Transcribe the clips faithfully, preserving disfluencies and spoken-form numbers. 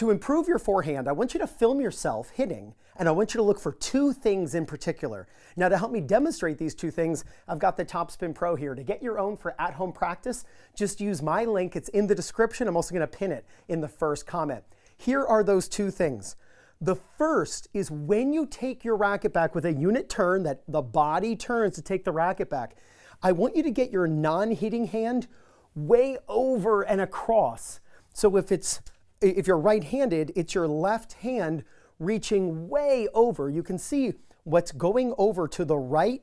To improve your forehand, I want you to film yourself hitting, and I want you to look for two things in particular. Now, to help me demonstrate these two things, I've got the Top Spin Pro here. To get your own for at-home practice, just use my link. It's in the description. I'm also going to pin it in the first comment. Here are those two things. The first is when you take your racket back with a unit turn, that the body turns to take the racket back, I want you to get your non-hitting hand way over and across. So if it's If you're right-handed, it's your left hand reaching way over. You can see what's going over to the right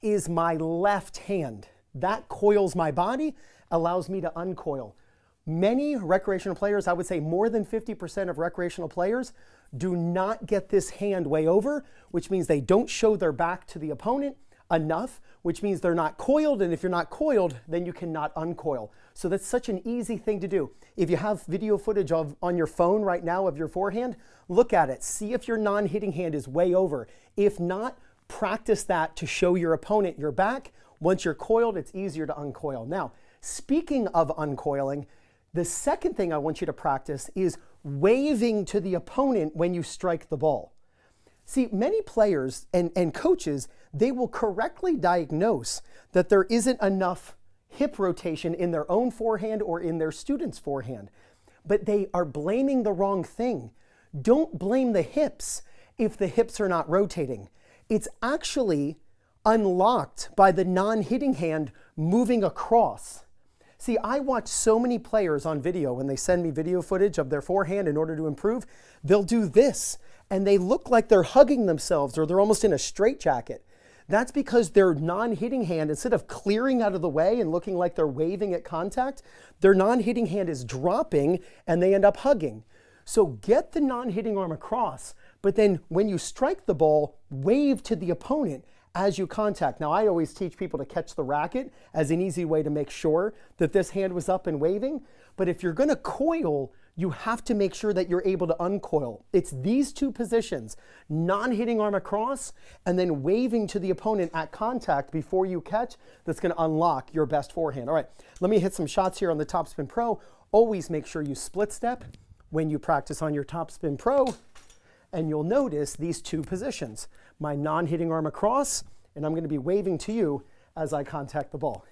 is my left hand. That coils my body, allows me to uncoil. Many recreational players, I would say more than fifty percent of recreational players, do not get this hand way over, which means they don't show their back to the opponent enough, which means they're not coiled, and if you're not coiled, then you cannot uncoil. So that's such an easy thing to do. If you have video footage of on your phone right now of your forehand, look at it. See if your non-hitting hand is way over. If not, practice that to show your opponent your back. Once you're coiled, it's easier to uncoil. Now, speaking of uncoiling, the second thing I want you to practice is waving to the opponent when you strike the ball. See, many players and, and coaches, they will correctly diagnose that there isn't enough hip rotation in their own forehand or in their student's forehand, but they are blaming the wrong thing. Don't blame the hips if the hips are not rotating. It's actually unlocked by the non-hitting hand moving across. See, I watch so many players on video when they send me video footage of their forehand in order to improve, they'll do this. And they look like they're hugging themselves or they're almost in a straitjacket. That's because their non-hitting hand, instead of clearing out of the way and looking like they're waving at contact, their non-hitting hand is dropping and they end up hugging. So get the non-hitting arm across, but then when you strike the ball, wave to the opponent as you contact. Now, I always teach people to catch the racket as an easy way to make sure that this hand was up and waving, but if you're going to coil, you have to make sure that you're able to uncoil. It's these two positions, non-hitting arm across and then waving to the opponent at contact before you catch, that's gonna unlock your best forehand. All right, let me hit some shots here on the Top Spin Pro. Always make sure you split step when you practice on your Top Spin Pro, and you'll notice these two positions, my non-hitting arm across, and I'm gonna be waving to you as I contact the ball.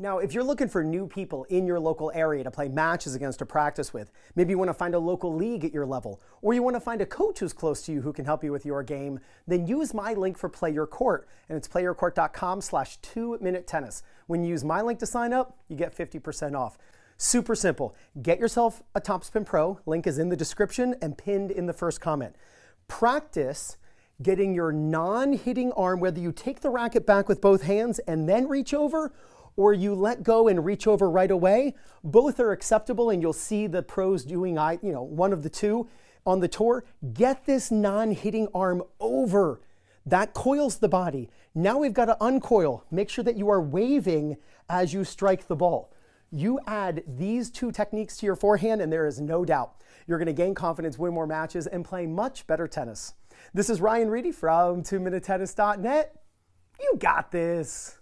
Now, if you're looking for new people in your local area to play matches against or practice with, maybe you want to find a local league at your level, or you want to find a coach who's close to you who can help you with your game, then use my link for Play Your Court, and it's play your court dot com slash two minute tennis. When you use my link to sign up, you get fifty percent off. Super simple. Get yourself a Top Spin Pro. Link is in the description and pinned in the first comment. Practice getting your non-hitting arm, whether you take the racket back with both hands and then reach over, or you let go and reach over right away. Both are acceptable, and you'll see the pros doing I, you know, one of the two on the tour. Get this non-hitting arm over. That coils the body. Now we've got to uncoil. Make sure that you are waving as you strike the ball. You add these two techniques to your forehand, and there is no doubt you're going to gain confidence, win more matches, and play much better tennis. This is Ryan Reidy from two minute tennis dot net. You got this.